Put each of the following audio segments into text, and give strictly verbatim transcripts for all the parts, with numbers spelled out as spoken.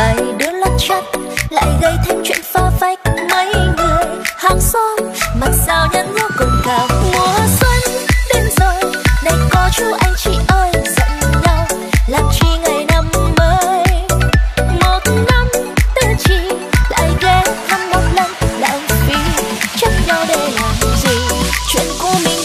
vài đứa lắc chắc lại gây thêm chuyện pha vách mấy người hàng xóm mặt sao nhăn nhó cồn cào. Mùa xuân đến rồi này có chú anh chị ơi, giận nhau làm chi ngày năm mới. Một năm tư chi lại ghé thăm một lần lãng phí, trách nhau để làm gì chuyện của mình.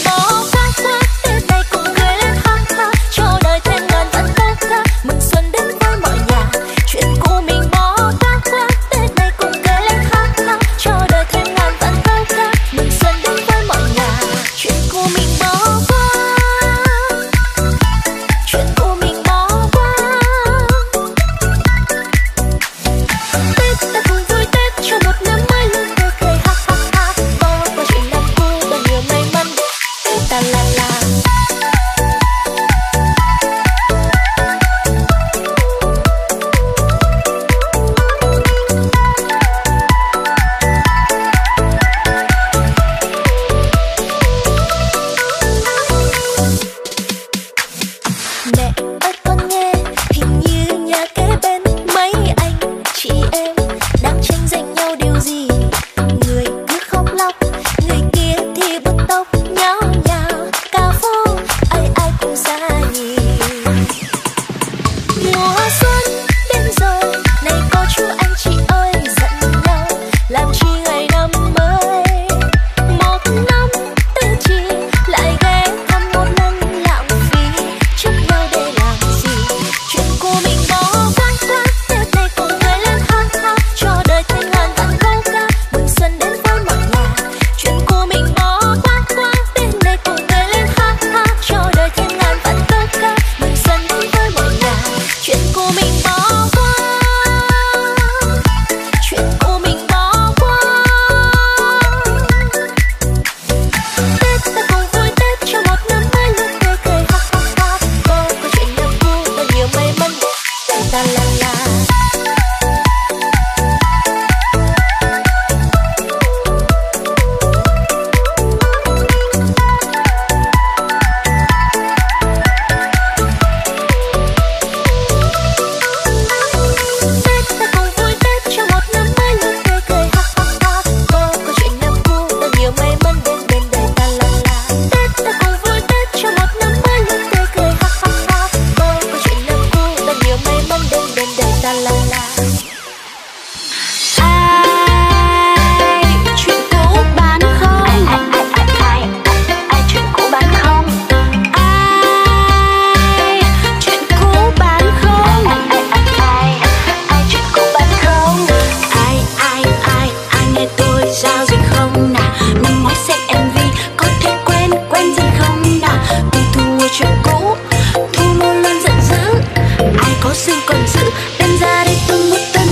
Xương còn giữ đem ra đây tôi một tân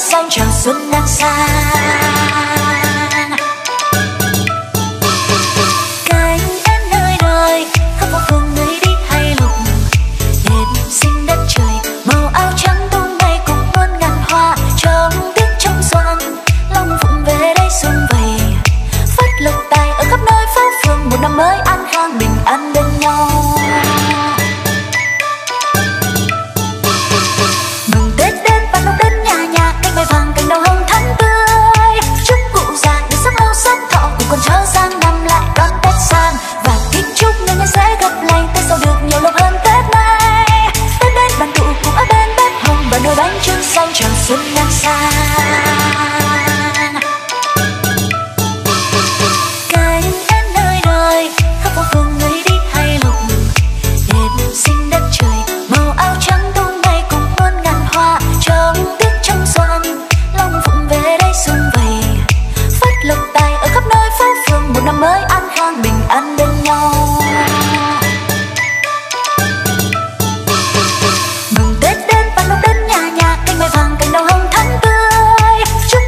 sang chào xuân đang xa. Cánh em nơi đời khắp phố phường người đi hay lục, đẹp xinh đất trời màu áo trắng tung bay cùng muôn ngàn hoa. Trong tiếng trong xoan lòng vụng về đây xuân vầy, phát lộc tài ở khắp nơi phố phường, một năm mới an khang bình an bên nhau. Chúc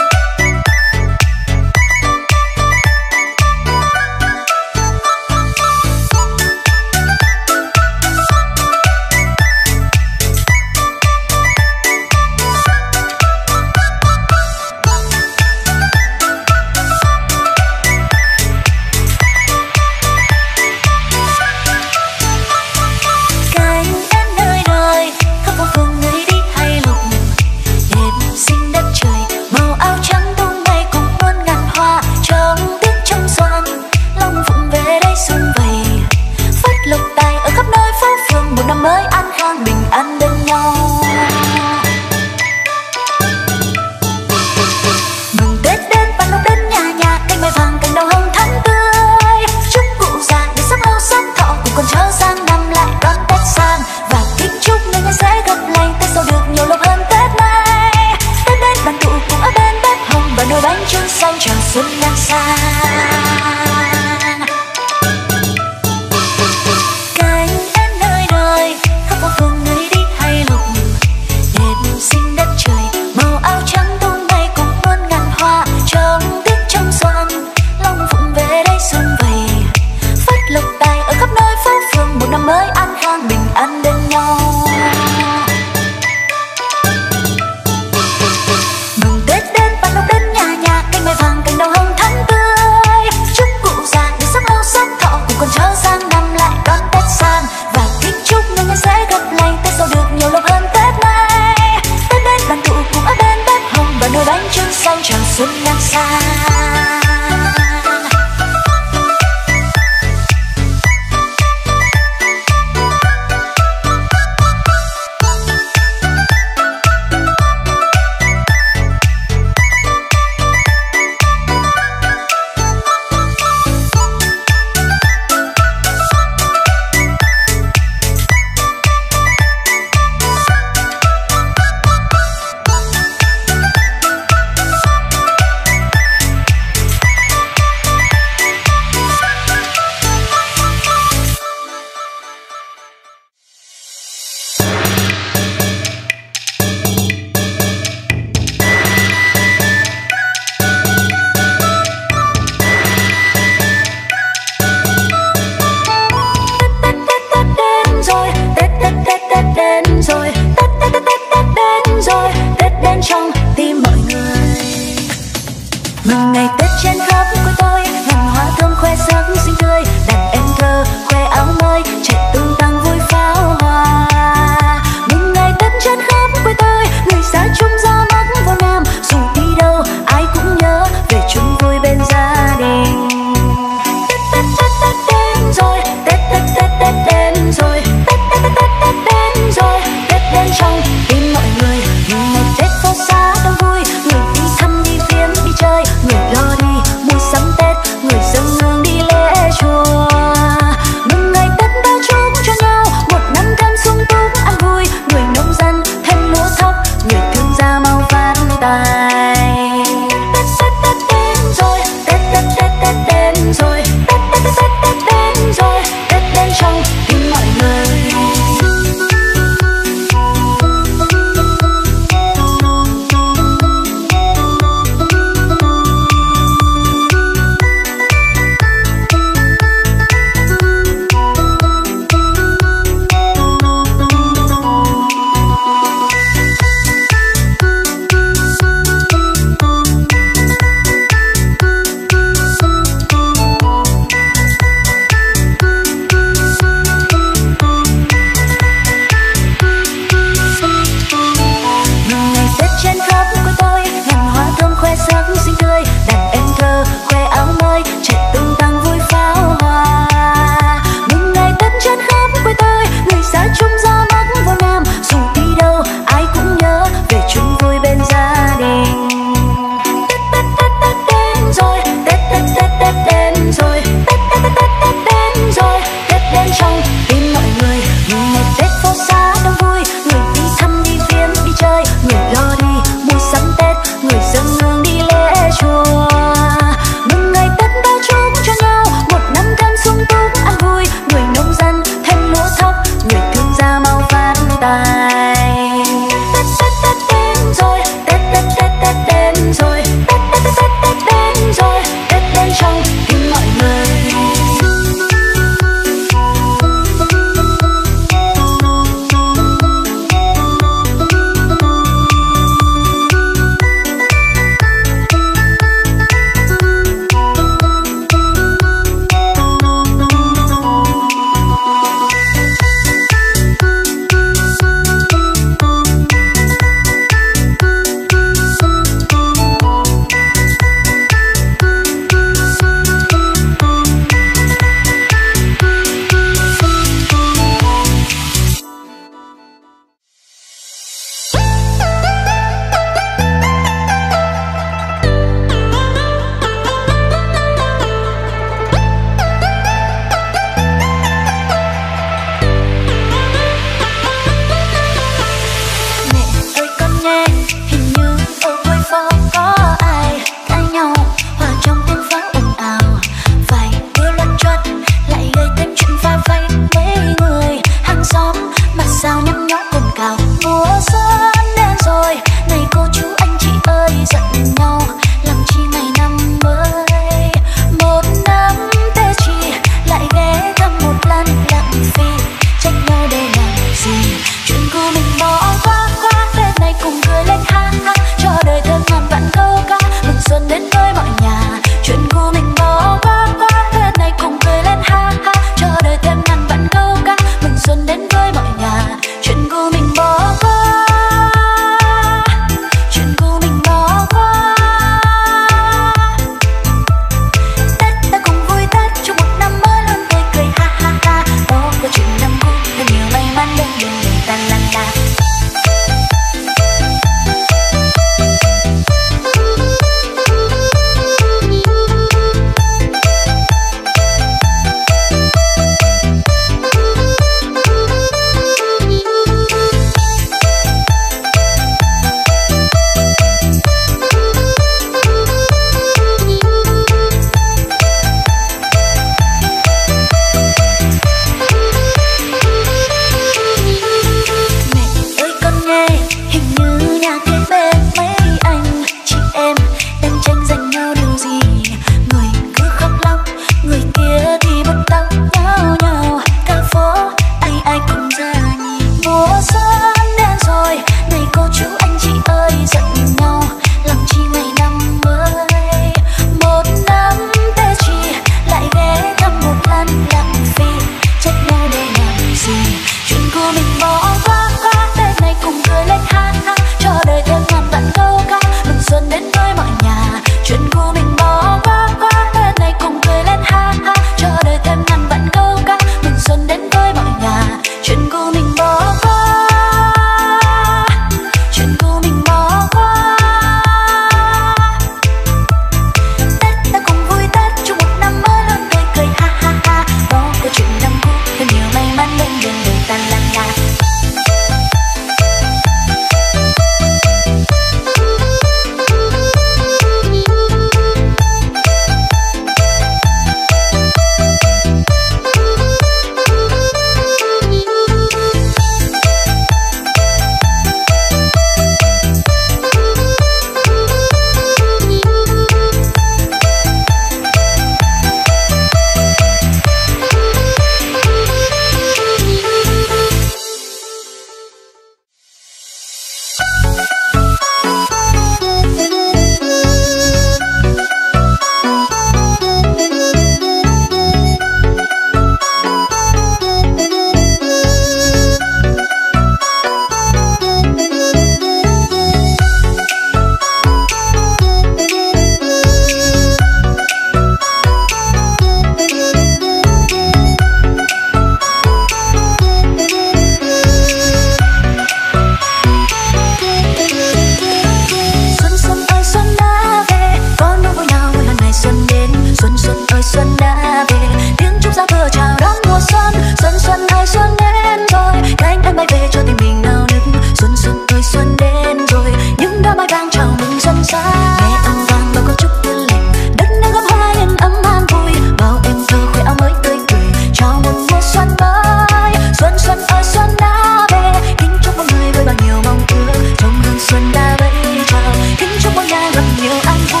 ra về, tiếng trúc giá vừa chào đón mùa xuân. Xuân xuân ơi xuân đến rồi, cánh em bay về cho tình mình nào nức. Xuân xuân ơi xuân đến rồi, những đám mai đang chào mừng xuân xa. Nghe âm vang bao con trúc yên lành, đất nước gấm hoa yên ấm an vui. Bao em thơ khoe áo mới tươi cười, chào mừng mùa xuân mới. Xuân xuân ơi xuân đã về, kính chúc mọi người với bao nhiêu mong ước. Trong hương xuân đã vẫy chào, kính chúc mọi nhà gặp nhiều an vui.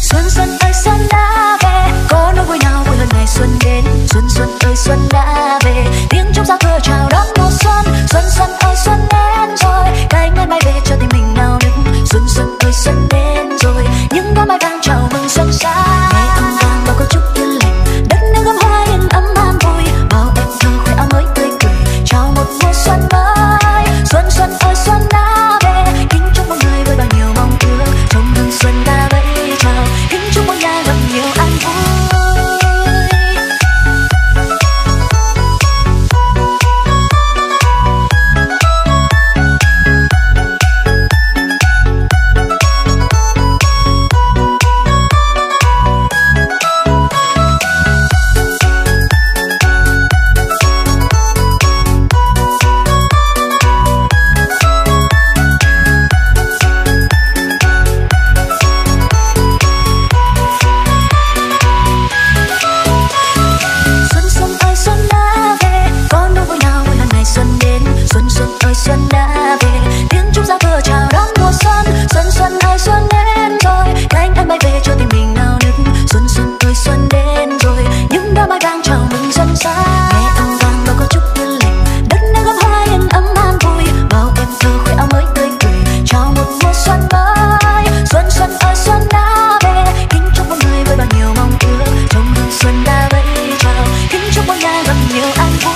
Xuân ơi xuân đã về, có nỗi vui nào vui hơn ngày xuân đến. Xuân xuân ơi xuân đã về, tiếng trống giao thừa chào đón mùa xuân. Xuân xuân ơi xuân đến rồi, cánh em bay về cho tim mình nao nức. Xuân xuân ơi xuân đến rồi, những đám mai vang chào mừng xuân xa. Nghe âm vang bao câu chúc yên lành, đất nước gấm hoa yên ấm an vui. Bao em thơ khoe áo mới tươi cười, chào một mùa xuân mới. Xuân xuân ơi xuân đã về, kính chúc mọi người với bao nhiêu mong ước. Trong hương xuân đã vẫy chào, kính chúc mọi nhà gặp nhiều an vui.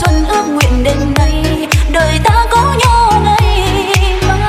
xuân ước nguyện đêm nay đời ta có nhau ngày mai.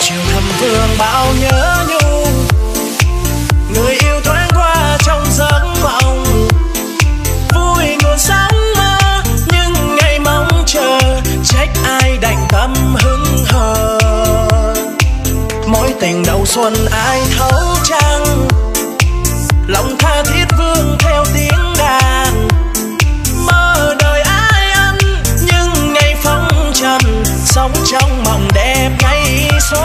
chiều thầm thương bao nhớ nhung, người yêu thoáng qua trong giấc mộng, vui ngồi sáng mơ nhưng ngày mong chờ, trách ai đành tâm hứng hờ. Mối tình đầu xuân ai thấu chăng, lòng tha thiết vương theo tiếng đàn, mơ đời ai ăn nhưng ngày phong trần, sống trong mộng đẹp ngày xuân.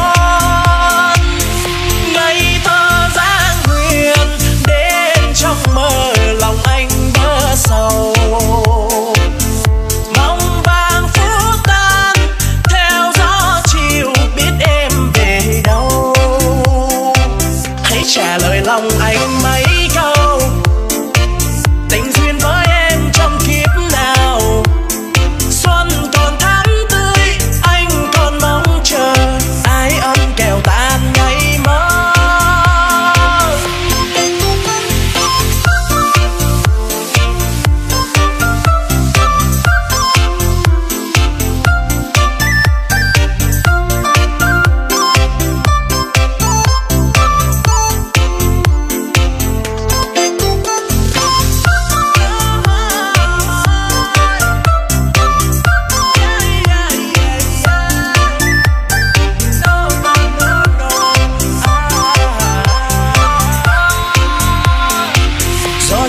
Ngây thơ dã nguyện đến trong mơ lòng anh bơ sầu, mong vàng phút tan theo gió chiều, biết em về đâu. Hãy trả lời lòng anh mấy câu, tình duyên với em trong kiếp nào. Xuân còn tháng tươi anh còn mong chờ, ái ân kèo tan ngày mơ.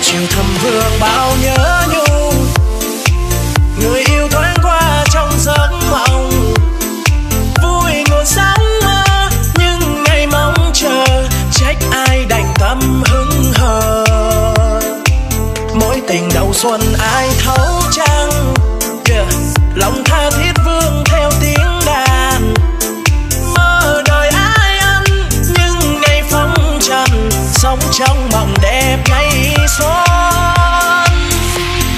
Chiều thầm vương bao nhớ nhung, người yêu thoáng qua trong giấc mộng, vui ngồi sáng mơ nhưng ngày mong chờ, trách ai đành tâm hứng hờ. Mối tình đầu xuân ai thấu chăng, yeah. Lòng tha thiết vương theo tiếng đàn, mơ đời ai ăn nhưng ngày phong trần, sống trong mộng đẹp ngày xuân.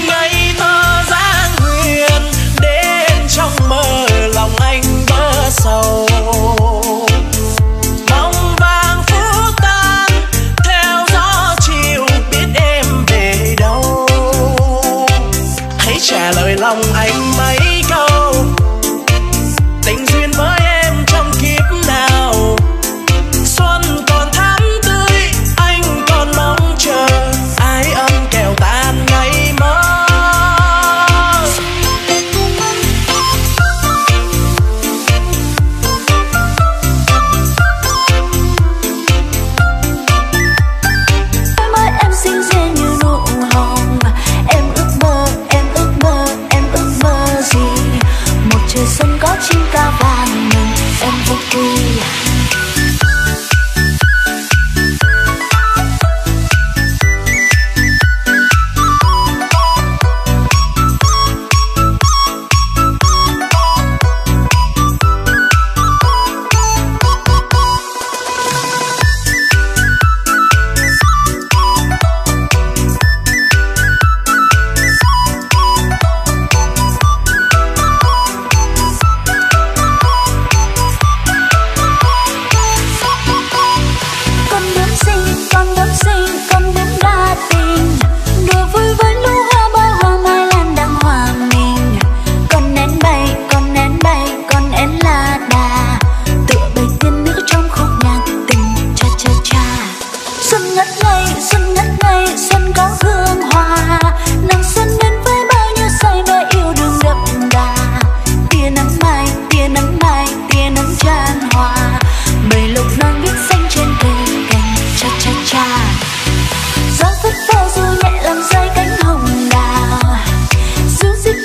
Ngây thơ dã nguyện đến trong mơ lòng anh bơ sầu, mong vàng phút tan theo gió chiều, biết em về đâu. Hãy trả lời lòng anh mấy câu, tình duyên với em trong kiếp nào. Xuân còn tháng tươi anh còn mong chờ, ái ân kèo tan ngày mơ. Em ơi em xinh xinh như nụ hồng, em ước mơ, em ước mơ, em ước mơ gì? Một trời xuân có chim ca vàng mừng em vô kỳ.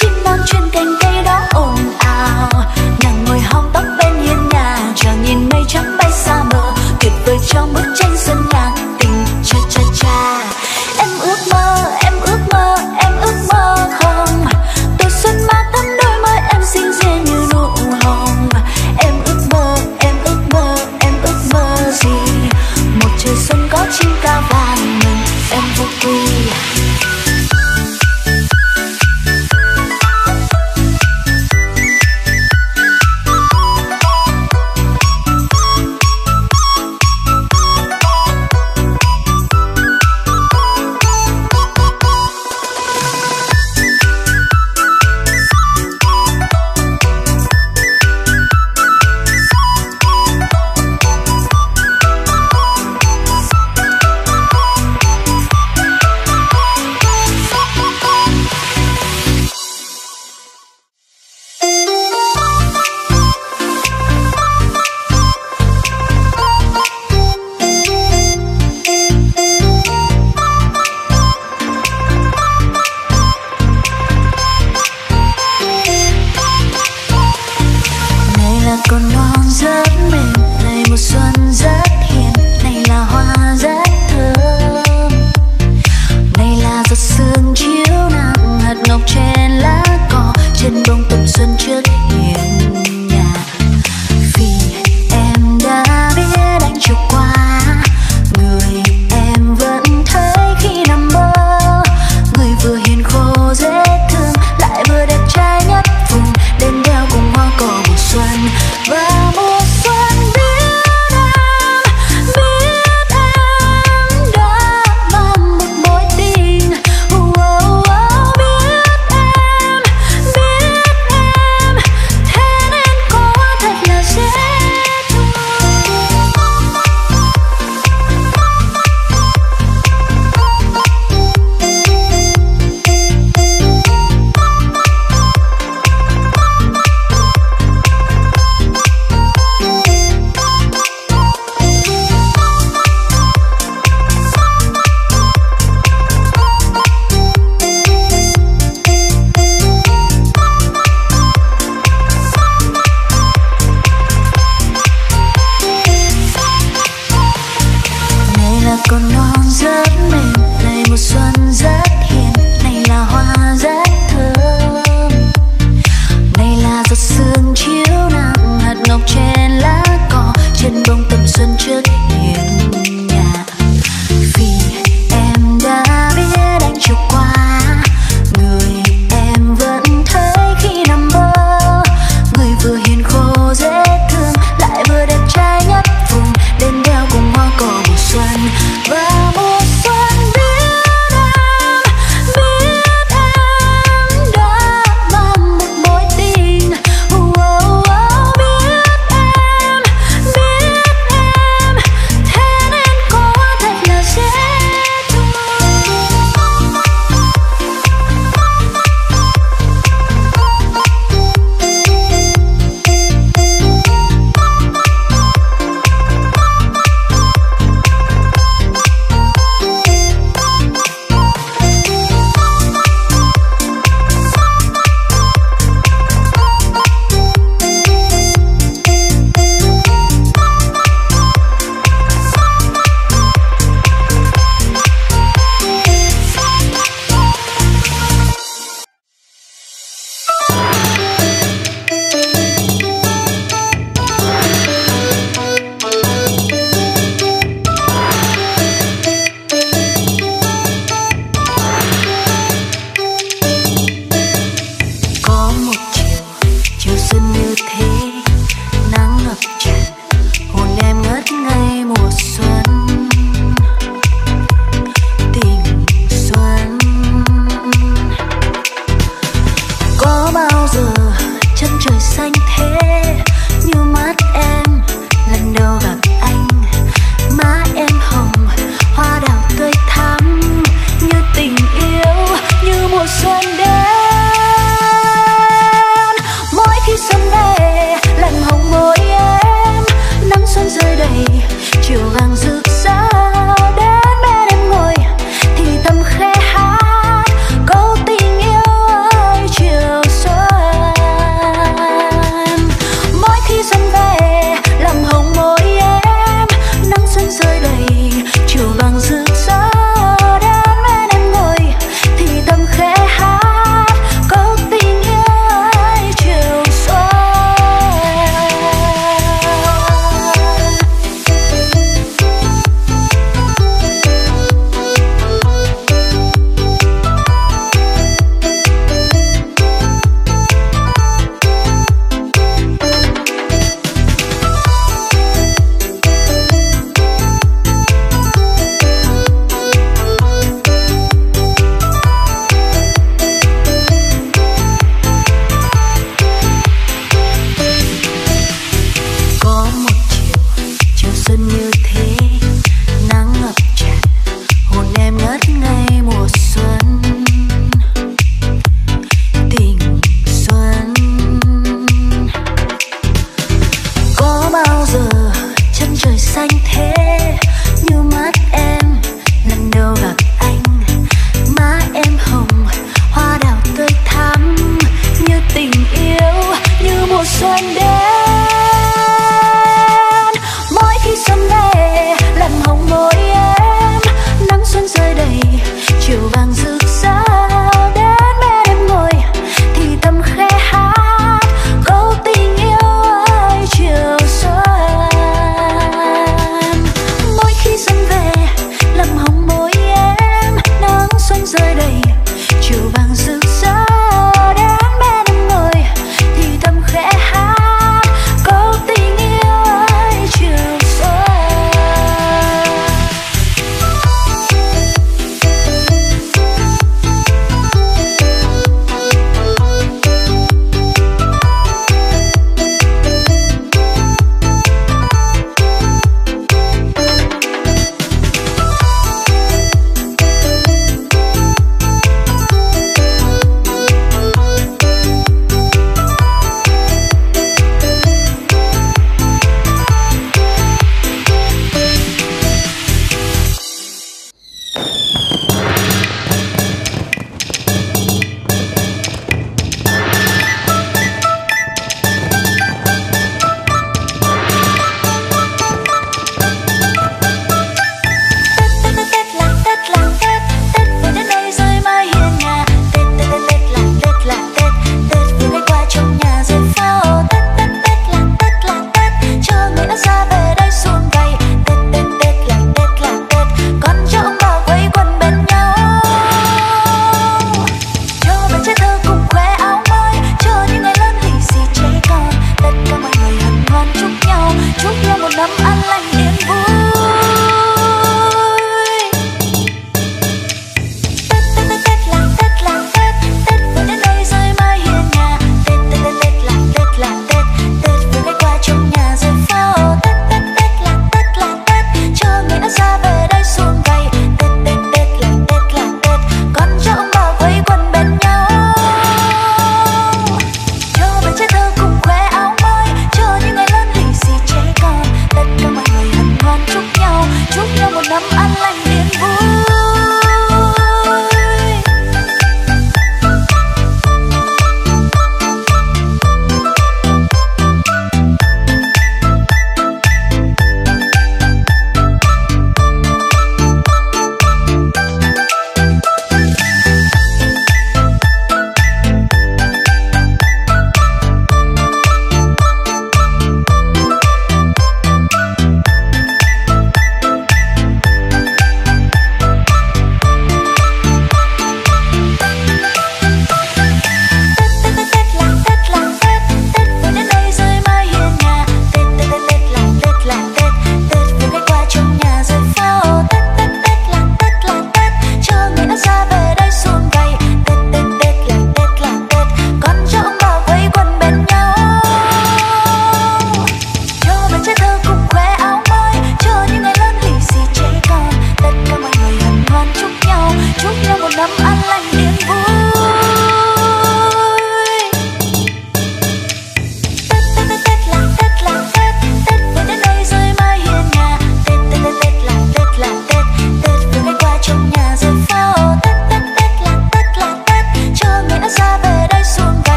Chim non trên cành cây đó ồn ào, nàng ngồi hong tóc bên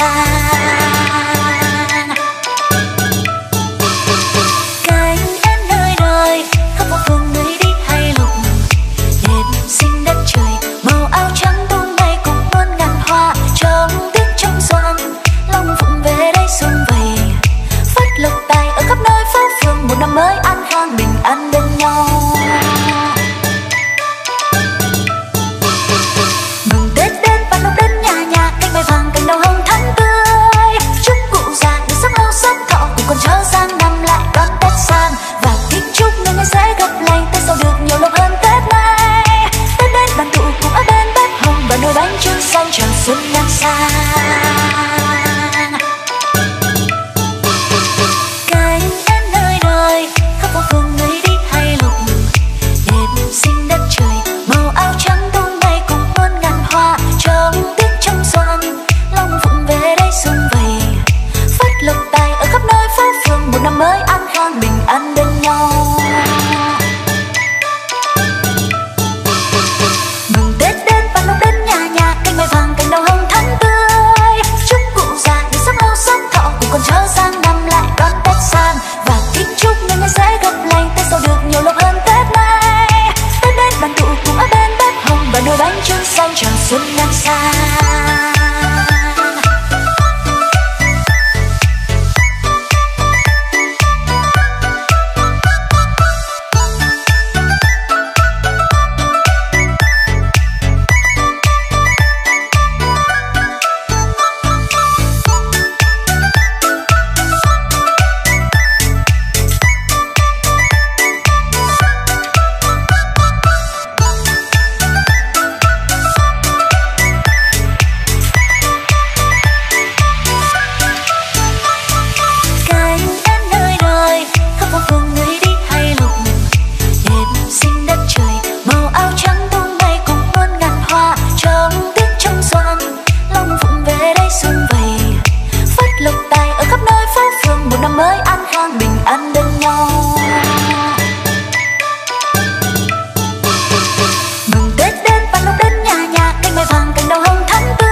Cành đầu hồng thắm tươi,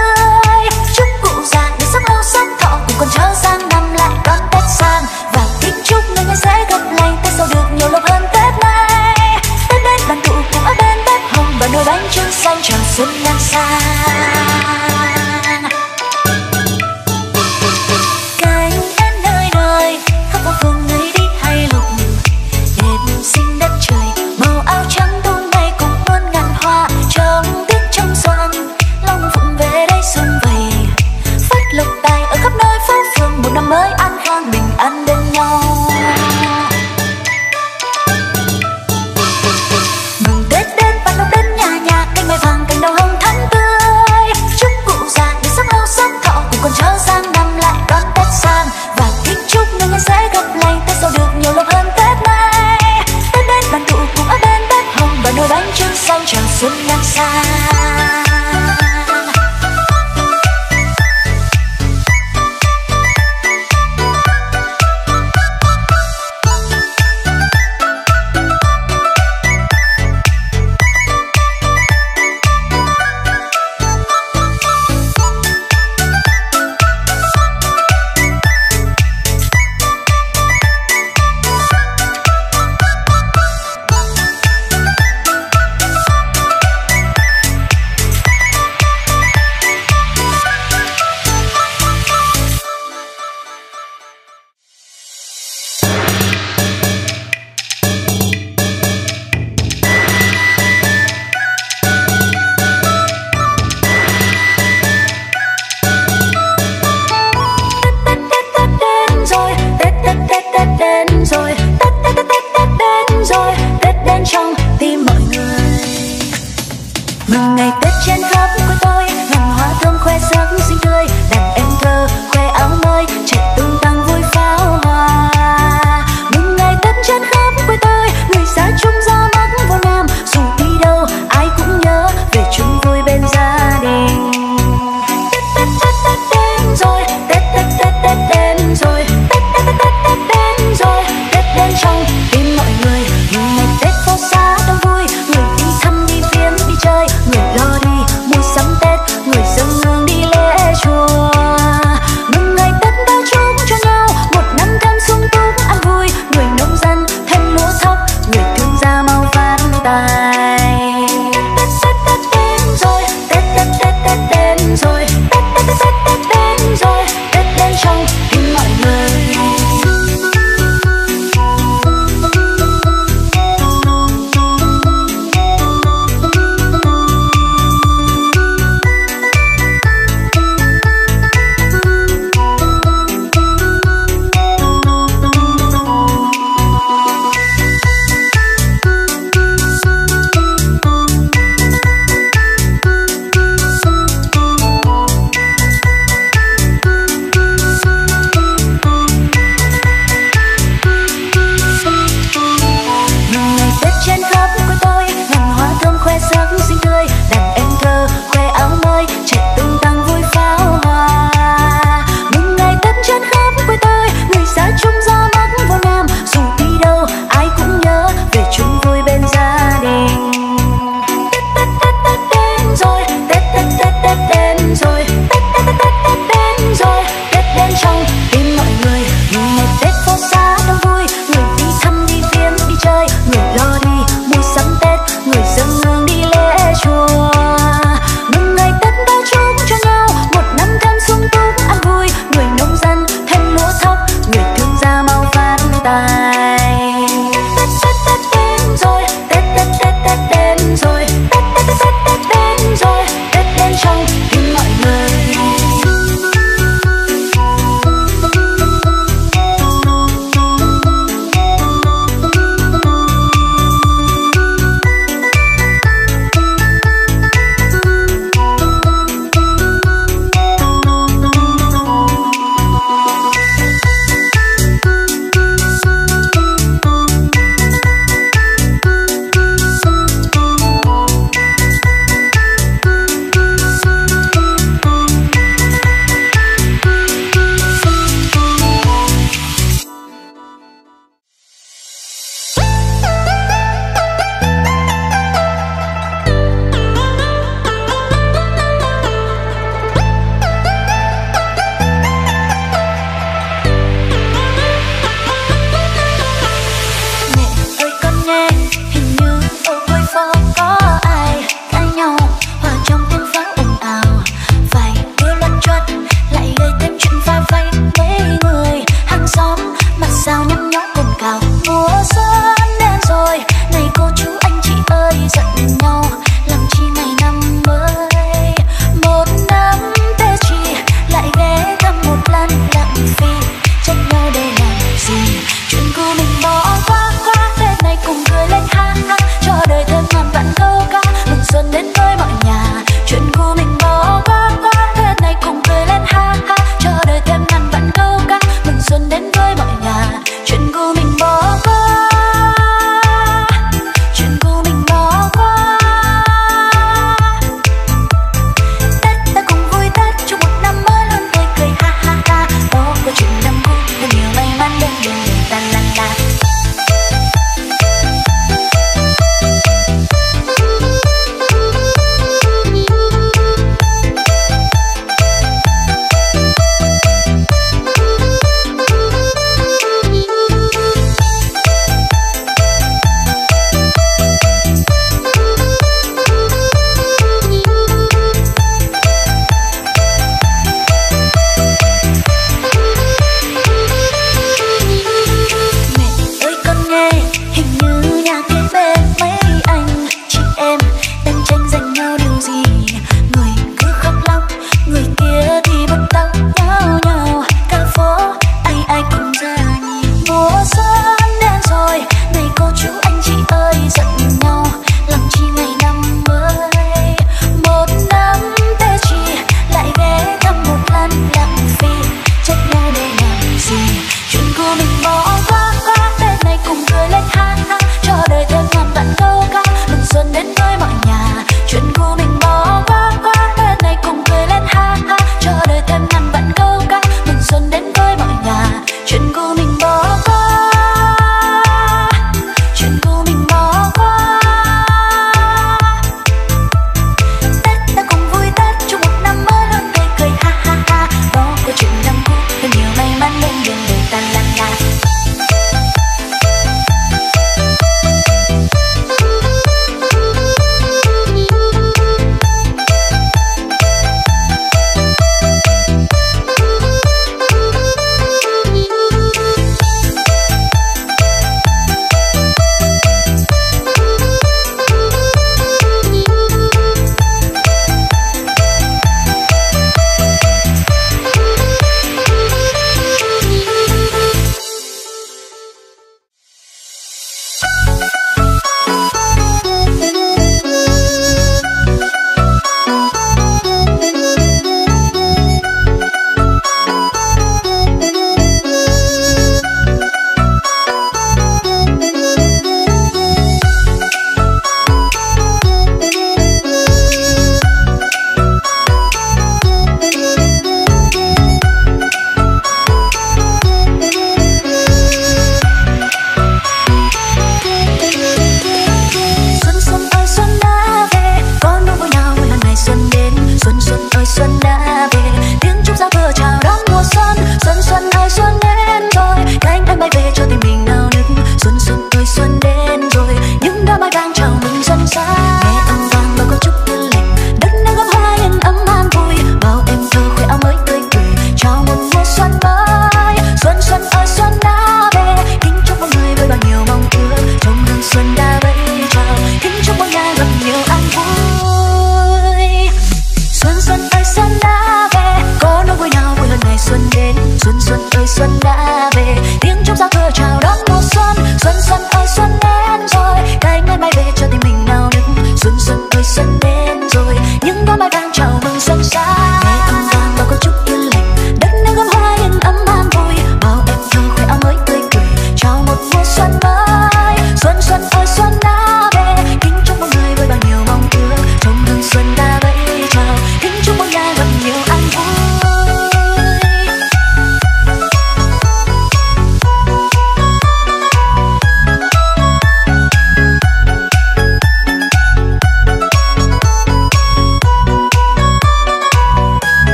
Xuân xuân ơi xuân đã về, tiếng chúc giao thừa chào đón mùa xuân. Xuân xuân ơi xuân đến rồi, cánh anh bay về cho tim mình.